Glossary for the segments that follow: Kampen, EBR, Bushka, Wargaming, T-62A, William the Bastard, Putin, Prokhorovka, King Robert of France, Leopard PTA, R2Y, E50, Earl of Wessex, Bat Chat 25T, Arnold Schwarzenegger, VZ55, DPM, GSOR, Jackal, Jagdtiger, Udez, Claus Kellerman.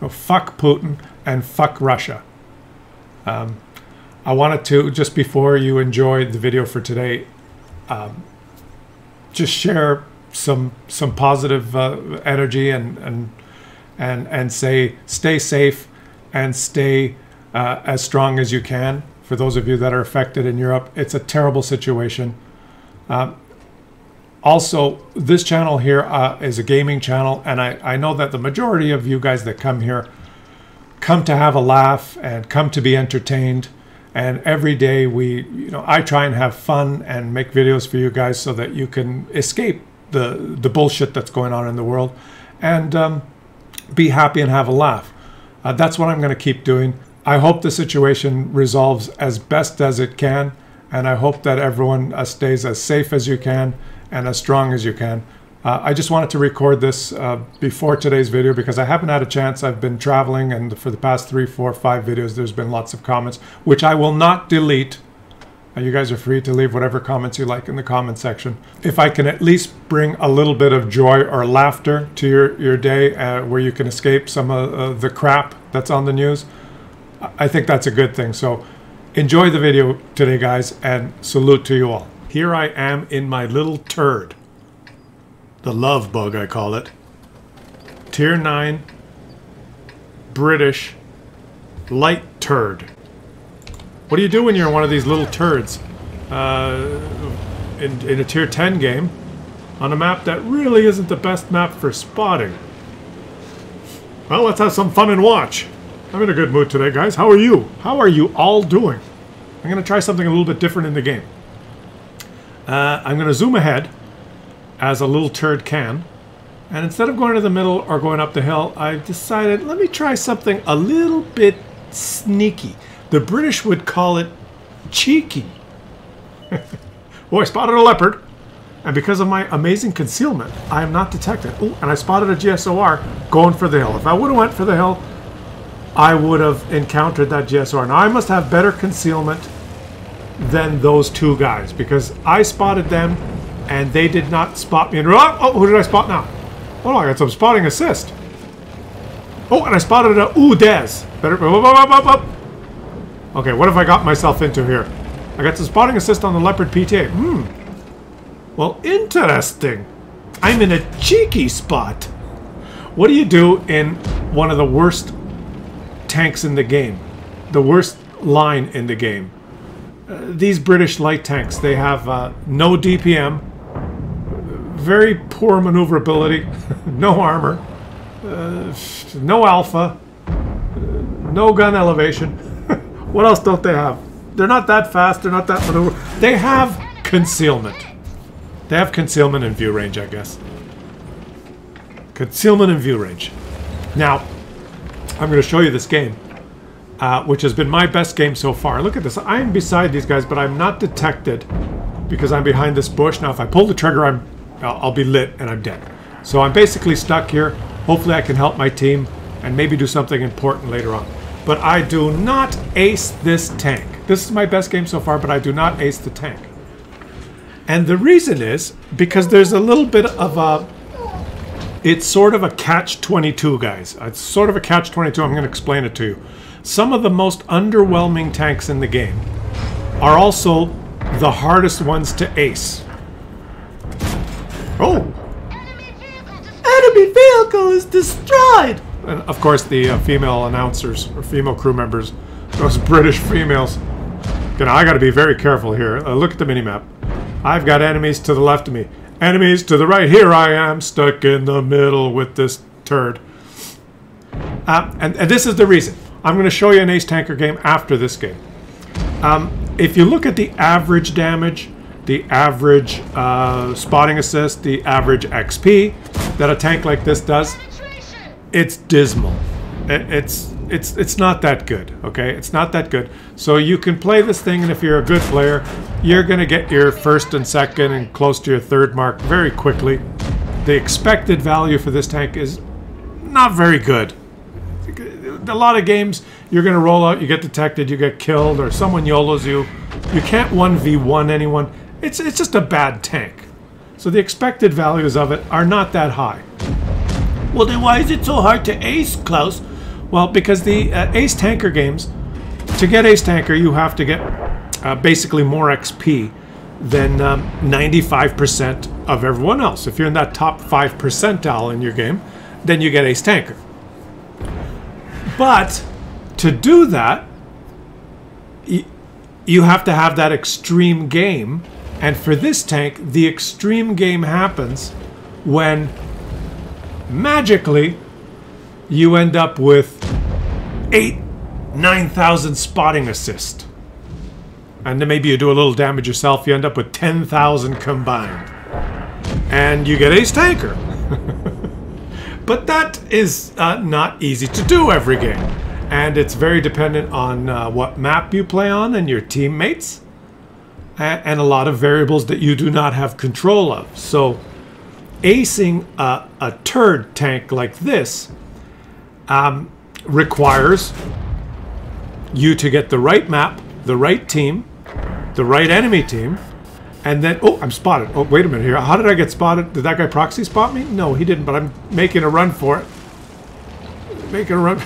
So fuck Putin and fuck Russia. I wanted to, just before you enjoy the video for today, just share some positive energy and say stay safe and stay as strong as you can. For those of you that are affected in Europe, it's a terrible situation. Also, this channel here is a gaming channel, and I know that the majority of you guys that come here come to have a laugh and come to be entertained. And every day we, you know, I try and have fun and make videos for you guys so that you can escape the bullshit that's going on in the world and be happy and have a laugh. That's what I'm going to keep doing. I hope the situation resolves as best as it can, and I hope that everyone stays as safe as you can and as strong as you can. I just wanted to record this before today's video because I haven't had a chance. I've been traveling, and for the past 3, 4, 5 videos there's been lots of comments which I will not delete. You guys are free to leave whatever comments you like in the comment section. If I can at least bring a little bit of joy or laughter to your day where you can escape some of the crap that's on the news, I think that's a good thing. So enjoy the video today, guys, and salute to you all. Here I am in my little turd. The love bug, I call it. Tier 9 British light turd. What do you do when you're one of these little turds in a tier 10 game on a map that really isn't the best map for spotting? Well, let's have some fun and watch. I'm in a good mood today, guys. How are you? How are you all doing? I'm gonna try something a little bit different in the game. I'm gonna zoom ahead as a little turd can, and instead of going to the middle or going up the hill, I've decided let me try something a little bit sneaky. The British would call it cheeky. Oh, I spotted a leopard. And because of my amazing concealment, I am not detected. Oh, and I spotted a GSOR going for the hill. If I would have went for the hill, I would have encountered that GSOR. Now, I must have better concealment than those two guys because I spotted them and they did not spot me. Oh, who did I spot now? Oh, I got some spotting assist. Oh, and I spotted a Udez. Okay, what have I got myself into here? I got some spotting assist on the Leopard PTA. Well, interesting. I'm in a cheeky spot. What do you do in one of the worst tanks in the game? The worst line in the game? These British light tanks, they have no DPM, very poor maneuverability, no armor, no alpha, no gun elevation. What else don't they have? They're not that fast. They're not that maneuver. They have concealment. They have concealment and view range, I guess. Concealment and view range. Now, I'm going to show you this game, which has been my best game so far. Look at this. I'm beside these guys, but I'm not detected because I'm behind this bush. Now, if I pull the trigger, I'll be lit and I'm dead. So I'm basically stuck here. Hopefully, I can help my team and maybe do something important later on. But I do not ace this tank. This is my best game so far, but I do not ace the tank. And the reason is because there's a little bit of a... It's sort of a catch-22, guys. It's sort of a catch-22. I'm going to explain it to you. Some of the most underwhelming tanks in the game are also the hardest ones to ace. Oh! Enemy vehicle is destroyed! And of course the female announcers or female crew members, those British females. You know, I got to be very careful here. Look at the minimap. I've got enemies to the left of me, enemies to the right. Here I am stuck in the middle with this turd. And this is the reason. I'm going to show you an ace tanker game after this game. If you look at the average damage, the average spotting assist, the average XP that a tank like this does, it's dismal. It's not that good, okay? It's not that good. So you can play this thing, and if you're a good player, you're going to get your first and second and close to your third mark very quickly. The expected value for this tank is not very good. A lot of games, you're going to roll out, you get detected, you get killed, or someone YOLOs you. You can't 1v1 anyone. It's just a bad tank. So the expected values of it are not that high. Well, then why is it so hard to ace, Klaus? Well, because the ace tanker games, to get ace tanker, you have to get basically more XP than 95% of everyone else. If you're in that top 5 percentile in your game, then you get ace tanker. But to do that, you have to have that extreme game. And for this tank, the extreme game happens when magically you end up with 8,000 to 9,000 spotting assist. And then maybe you do a little damage yourself, you end up with 10,000 combined. And you get ace tanker. But that is not easy to do every game. And it's very dependent on what map you play on and your teammates, and a lot of variables that you do not have control of. So acing a turd tank like this requires you to get the right map, the right team, the right enemy team, and then, oh, I'm spotted. Oh, wait a minute here. How did I get spotted? Did that guy proxy spot me? No, he didn't, but I'm making a run for it. Making a run.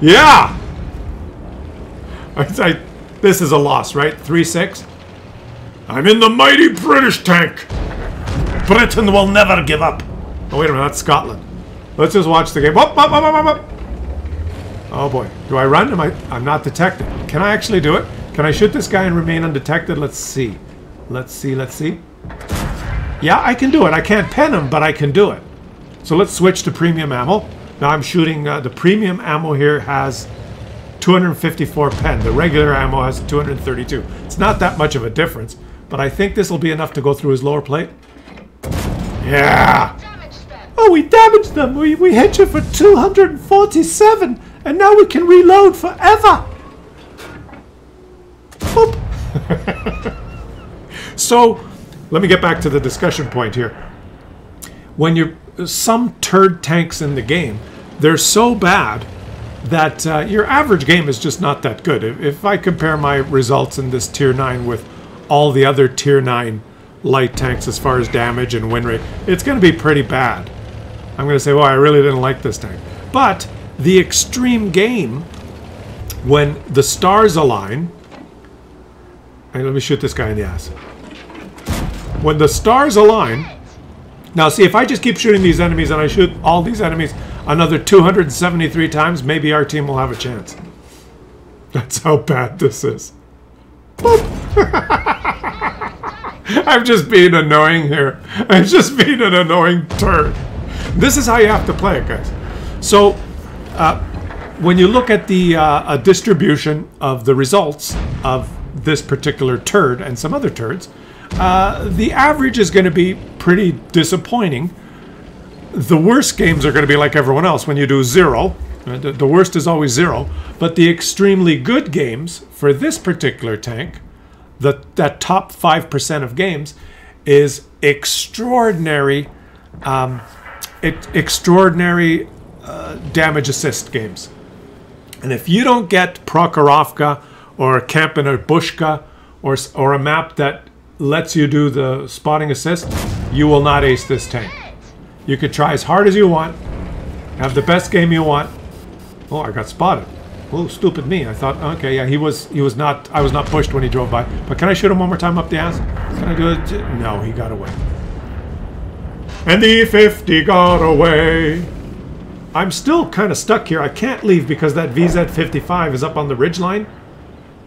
Yeah! This is a loss, right? 3-6. I'm in the mighty British tank. Britain will never give up. Oh, wait a minute. That's Scotland. Let's just watch the game. Up, up, up, up, up. Oh, boy. Do I run? I'm not detected. Can I actually do it? Can I shoot this guy and remain undetected? Let's see. Let's see. Let's see. Yeah, I can do it. I can't pen him, but I can do it. So let's switch to premium ammo. Now I'm shooting. The premium ammo here has 254 pen. The regular ammo has 232. It's not that much of a difference, but I think this will be enough to go through his lower plate. Yeah! Oh, we damaged them! We hit you for 247, and now we can reload forever! So, let me get back to the discussion point here. When you're... some turd tanks in the game, they're so bad that your average game is just not that good. If I compare my results in this Tier 9 with all the other Tier 9 light tanks as far as damage and win rate, it's going to be pretty bad. I'm going to say, well, I really didn't like this tank. But the extreme game, when the stars align... and let me shoot this guy in the ass. When the stars align... Now, see, if I just keep shooting these enemies and I shoot all these enemies another 273 times, maybe our team will have a chance. That's how bad this is. I'm just being annoying here. I'm just being an annoying turd. This is how you have to play it, guys. So, when you look at the distribution of the results of this particular turd and some other turds, the average is going to be pretty disappointing. The worst games are going to be like everyone else when you do 0. The worst is always 0. But the extremely good games for this particular tank, that top 5% of games, is extraordinary, damage assist games. And if you don't get Prokhorovka or Kampen or Bushka or a map that lets you do the spotting assist, you will not ace this tank. You could try as hard as you want, have the best game you want. Oh, I got spotted. Oh, stupid me. I thought, okay, yeah, he was not, I was not pushed when he drove by. But can I shoot him one more time up the ass? Can I do it? No, he got away. And the E50 got away. I'm still kind of stuck here. I can't leave because that VZ55 is up on the ridgeline.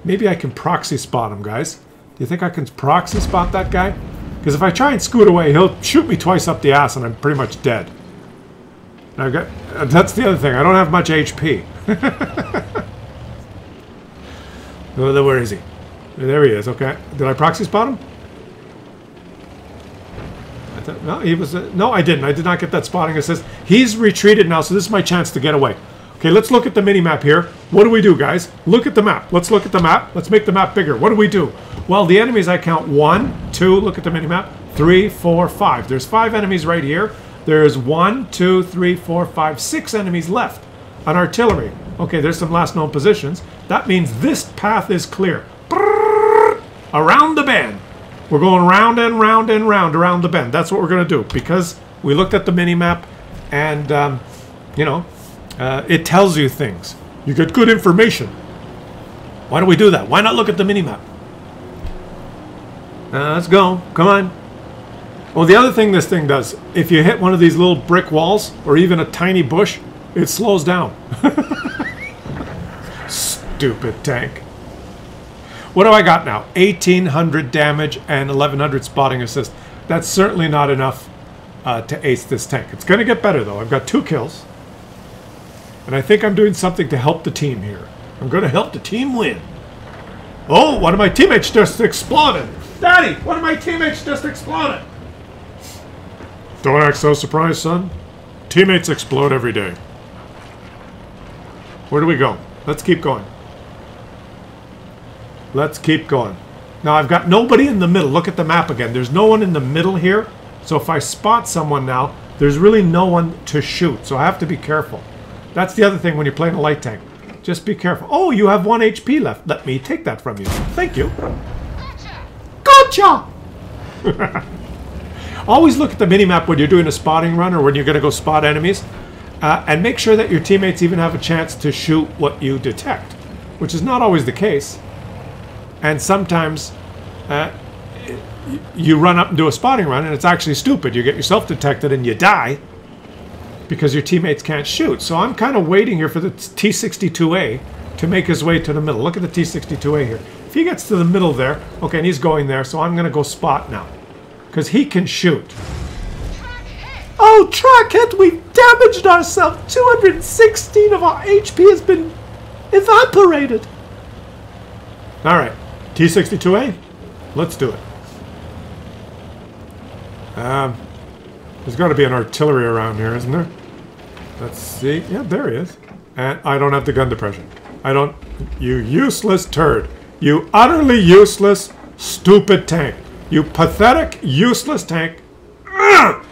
Maybe I can proxy spot him, guys. Do you think I can proxy spot that guy? Because if I try and scoot away, he'll shoot me twice up the ass and I'm pretty much dead. And I've got, that's the other thing. I don't have much HP. Where is he? There he is. Okay. Did I proxy spot him? I thought, no, he was... no, I didn't. I did not get that spotting assist. He's retreated now, so this is my chance to get away. Okay, let's look at the mini-map here. What do we do, guys? Look at the map. Let's look at the map. Let's make the map bigger. What do we do? Well, the enemies I count 1, 2, look at the minimap, 3, 4, 5. There's 5 enemies right here. There's 1, 2, 3, 4, 5, 6 enemies left on artillery. Okay, there's some last known positions. That means this path is clear. Brrr, around the bend. We're going round and round and round around the bend. That's what we're going to do because we looked at the minimap and, you know, It tells you things. You get good information. Why don't we do that? Why not look at the minimap? Let's go. Come on. Well, the other thing this thing does, if you hit one of these little brick walls or even a tiny bush, it slows down. Stupid tank. What do I got now? 1800 damage and 1100 spotting assist. That's certainly not enough to ace this tank. It's going to get better though. I've got 2 kills. And I think I'm doing something to help the team here. I'm going to help the team win. Oh, one of my teammates just exploded. Daddy, one of my teammates just exploded. Don't act so surprised, son. Teammates explode every day. Where do we go? Let's keep going. Let's keep going. Now I've got nobody in the middle. Look at the map again. There's no one in the middle here. So if I spot someone now, there's really no one to shoot. So I have to be careful. That's the other thing when you're playing a light tank. Just be careful. Oh, you have 1 HP left. Let me take that from you. Thank you. Gotcha! Gotcha! Always look at the minimap when you're doing a spotting run or when you're going to go spot enemies. And make sure that your teammates even have a chance to shoot what you detect. Which is not always the case. And sometimes you run up and do a spotting run and it's actually stupid. You get yourself detected and you die because your teammates can't shoot. So I'm kind of waiting here for the T-62A to make his way to the middle. Look at the T-62A here. If he gets to the middle there, okay, and he's going there, so I'm going to go spot now because he can shoot. Track hit. Oh, track hit! We've damaged ourselves! 216 of our HP has been evaporated! Alright, T-62A, let's do it. There's got to be an artillery around here, isn't there? Let's see. Yeah, there he is. And I don't have the gun depression. I don't... You useless turd. You utterly useless, stupid tank. You pathetic, useless tank. Ugh!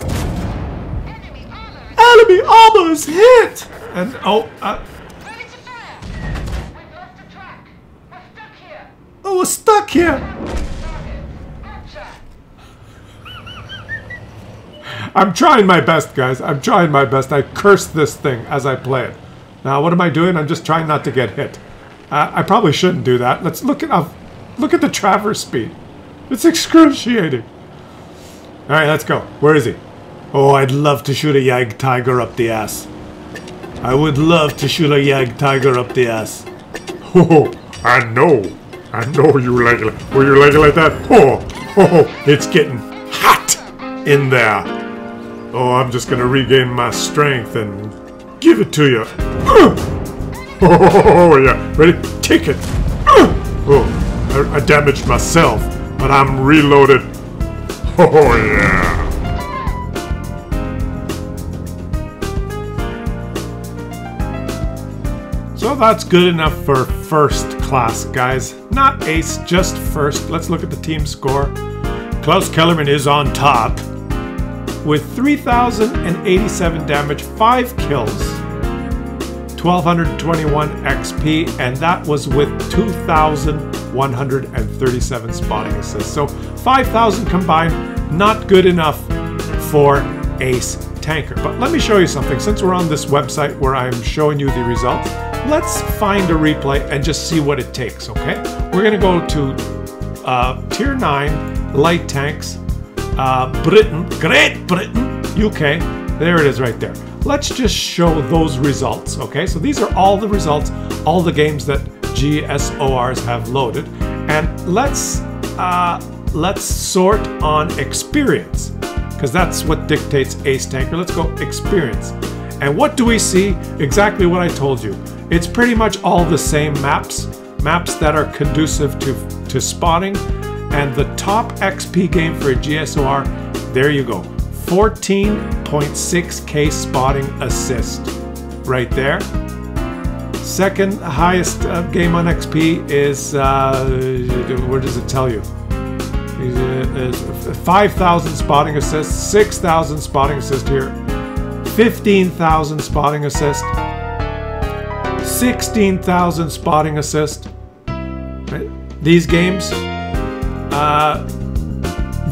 Enemy armor is hit! And... Oh, oh, we're stuck here! I'm trying my best, guys. I'm trying my best. I curse this thing as I play it. Now, what am I doing? I'm just trying not to get hit. I probably shouldn't do that. Let's look at the traverse speed. It's excruciating. All right, let's go. Where is he? Oh, I'd love to shoot a Jagdtiger up the ass. I would love to shoot a Jagdtiger up the ass. Oh, I know. I know you like it. Will you like it like that? Oh, oh, it's getting hot in there. Oh, I'm just going to regain my strength and give it to you. Oh, yeah. Ready? Take it. Oh, I damaged myself, but I'm reloaded. Oh, yeah. So that's good enough for first class, guys. Not ace, just first. Let's look at the team score. Claus Kellerman is on top with 3,087 damage, 5 kills, 1,221 XP, and that was with 2,137 spotting assists. So 5,000 combined, not good enough for ace tanker. But let me show you something. Since we're on this website where I'm showing you the results, let's find a replay and just see what it takes, okay? We're going to go to Tier 9, Light Tanks, Britain, Great Britain, UK. There it is right there. Let's just show those results, okay? So these are all the results, all the games that GSORs have loaded. And let's sort on experience, because that's what dictates ace tanker. Let's go experience. And what do we see? Exactly what I told you. It's pretty much all the same maps, maps that are conducive to spotting. And the top XP game for a GSOR, there you go, 14.6k spotting assist right there. Second highest game on XP is, where does it tell you? 5,000 spotting assists, 6,000 spotting assist here, 15,000 spotting assist, 16,000 spotting assist. These games,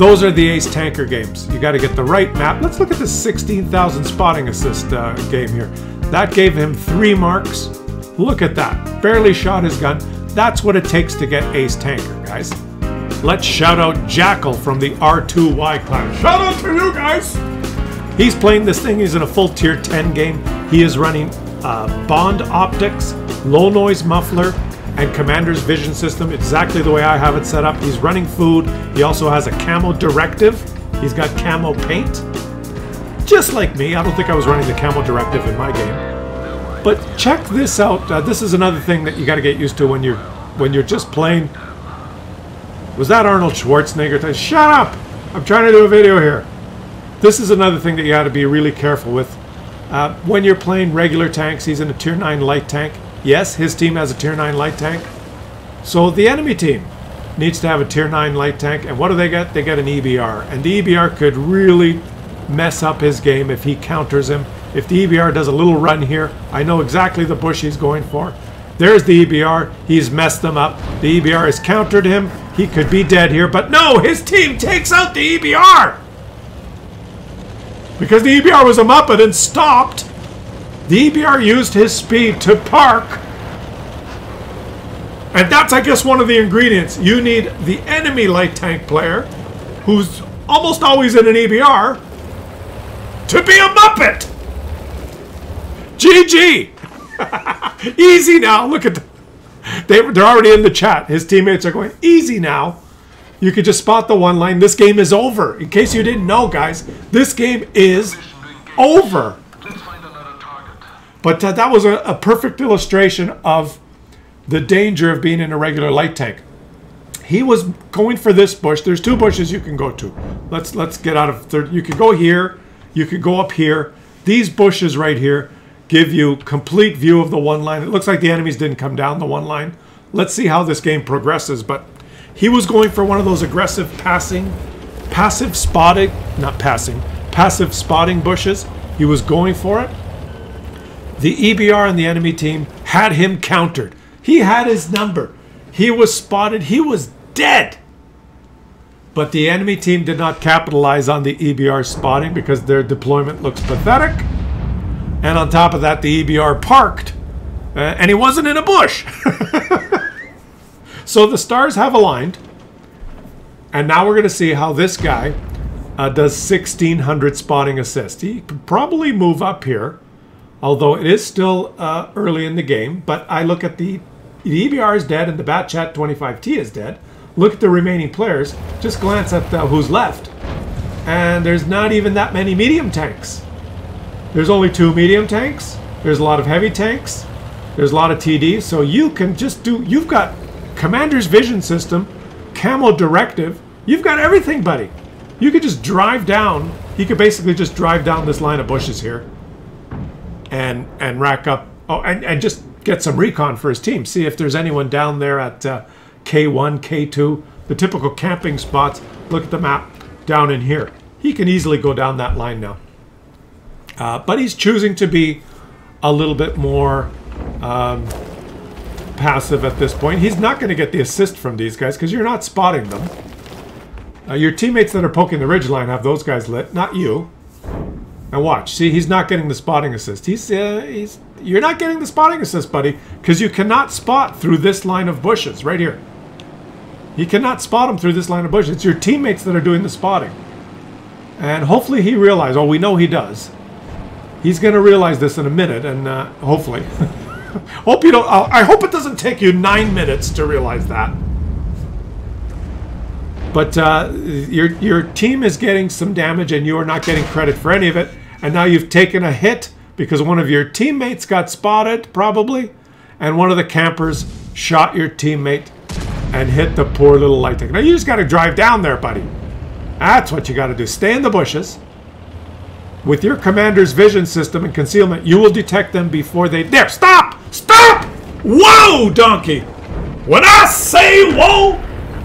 Those are the ace tanker games. You got to get the right map. Let's look at the 16,000 spotting assist game here. That gave him 3 marks. Look at that. Barely shot his gun. That's what it takes to get ace tanker, guys. Let's shout out Jackal from the R2Y clan. Shout out to you guys! He's playing this thing. He's in a full tier 10 game. He is running Bond optics, low noise muffler, and commander's vision system exactly the way I have it set up. He's running food. He also has a camo directive. He's got camo paint. Just like me. I don't think I was running the camo directive in my game. But check this out. This is another thing that you got to get used to when you're just playing. Was that Arnold Schwarzenegger? Shut up! I'm trying to do a video here. This is another thing that you got to be really careful with. When you're playing regular tanks, he's in a tier 9 light tank. Yes, his team has a tier 9 light tank. So the enemy team needs to have a tier 9 light tank. And what do they get? They get an EBR. And the EBR could really mess up his game if he counters him. If the EBR does a little run here, I know exactly the bush he's going for. There's the EBR. He's messed them up. The EBR has countered him. He could be dead here. But no, his team takes out the EBR. Because the EBR was a muppet and stopped. The EBR used his speed to park. And that's, I guess, one of the ingredients. You need the enemy light tank player, who's almost always in an EBR, to be a muppet. GG. Easy now. Look at them. They're already in the chat. His teammates are going, easy now. You could just spot the one line. This game is over. In case you didn't know, guys, this game is over. But that was a perfect illustration of the danger of being in a regular light tank. He was going for this bush. There's 2 bushes you can go to. Let's get out of third. You could go here. You could go up here. These bushes right here give you complete view of the one line. It looks like the enemies didn't come down the one line. Let's see how this game progresses. But he was going for one of those aggressive passive spotting bushes. He was going for it. The EBR and the enemy team had him countered. He had his number. He was spotted. He was dead. But the enemy team did not capitalize on the EBR spotting because their deployment looks pathetic. And on top of that, the EBR parked. And he wasn't in a bush. So the stars have aligned. And now we're going to see how this guy does 1,600 spotting assist. He could probably move up here. Although it is still early in the game, but I look at the EBR is dead and the Bat Chat 25T is dead. Look at the remaining players. Just glance at who's left. And there's not even that many medium tanks. There's only 2 medium tanks. There's a lot of heavy tanks. There's a lot of TD. So you can just do, you've got Commander's Vision System, Camo Directive. You've got everything, buddy. You could just drive down. You could basically just drive down this line of bushes here. And rack up, and just get some recon for his team. See if there's anyone down there at K1, K2, the typical camping spots. Look at the map down in here. He can easily go down that line now. But he's choosing to be a little bit more passive at this point. He's not going to get the assist from these guys because you're not spotting them. Your teammates that are poking the ridgeline have those guys lit, not you. Now watch, see, he's not getting the spotting assist. You're not getting the spotting assist, buddy, because you cannot spot through this line of bushes right here. You cannot spot him through this line of bushes. It's your teammates that are doing the spotting. And hopefully he realizes, oh, we know he does. He's going to realize this in a minute, and hopefully. Hope you don't, I hope it doesn't take you 9 minutes to realize that. But your team is getting some damage, and you are not getting credit for any of it. And now you've taken a hit because one of your teammates got spotted, probably, and one of the campers shot your teammate and hit the poor little light tank. Now you just got to drive down there, buddy. That's what you got to do. Stay in the bushes. With your commander's vision system and concealment, you will detect them before they... There! Stop! Stop! Whoa, donkey! When I say whoa,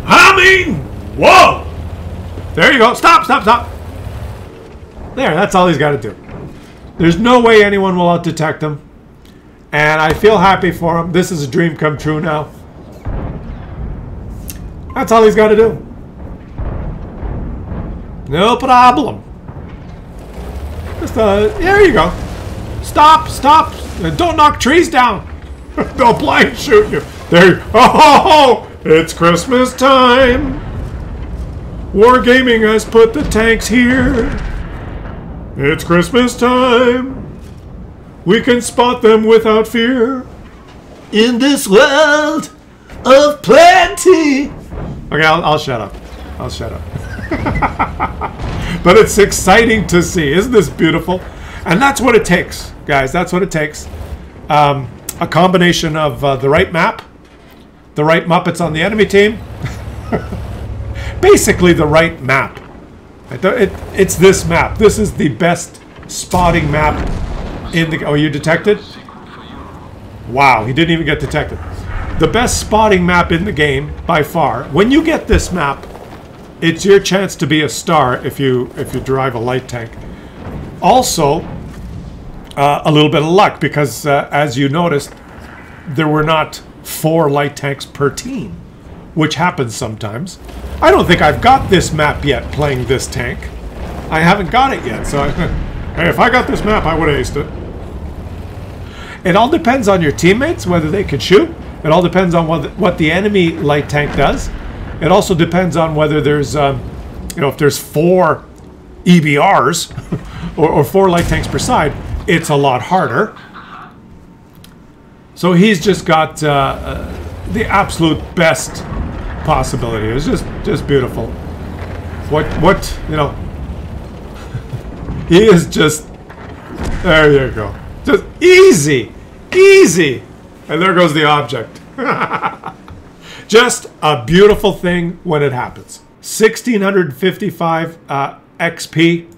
I mean whoa! There you go. Stop, stop, stop. There, that's all he's got to do. There's no way anyone will out-detect him. And I feel happy for him. This is a dream come true now. That's all he's got to do. No problem. Just there you go. Stop, stop. Don't knock trees down. They'll blind shoot you. There you go. Oh, it's Christmas time. Wargaming has put the tanks here. It's Christmas time. We can spot them without fear. In this world of plenty. Okay, I'll shut up. I'll shut up. But it's exciting to see. Isn't this beautiful? And that's what it takes, guys. That's what it takes. A combination of the right map, the right Muppets on the enemy team. Basically the right map. It's this map. This is the best spotting map in the... Oh, you detected? Wow, he didn't even get detected. The best spotting map in the game by far. When you get this map, it's your chance to be a star if you drive a light tank. Also, a little bit of luck because, as you noticed, there were not 4 light tanks per team, which happens sometimes. I don't think I've got this map yet playing this tank. I haven't got it yet, so hey, if I got this map, I would have aced it. It all depends on your teammates, whether they can shoot. It all depends on what the enemy light tank does. It also depends on whether there's, you know, if there's 4 EBRs or 4 light tanks per side, it's a lot harder. So he's just got the absolute best possibility. It's just beautiful. What you know? He is just there. You go. Just easy, easy, and there goes the object. Just a beautiful thing when it happens. 1,655 XP.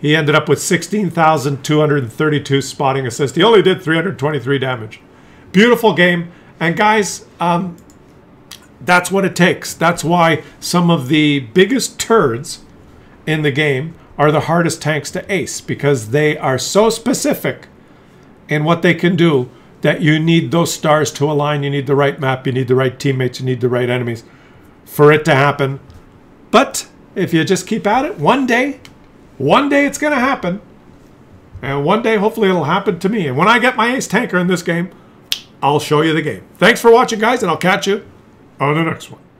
He ended up with 16,232 spotting assists. He only did 323 damage. Beautiful game. And guys, that's what it takes. That's why some of the biggest turds in the game are the hardest tanks to ace, because they are so specific in what they can do that you need those stars to align. You need the right map. You need the right teammates. You need the right enemies for it to happen. But if you just keep at it, one day it's going to happen. And one day, hopefully, it'll happen to me. And when I get my ace tanker in this game, I'll show you the game. Thanks for watching, guys, and I'll catch you on the next one.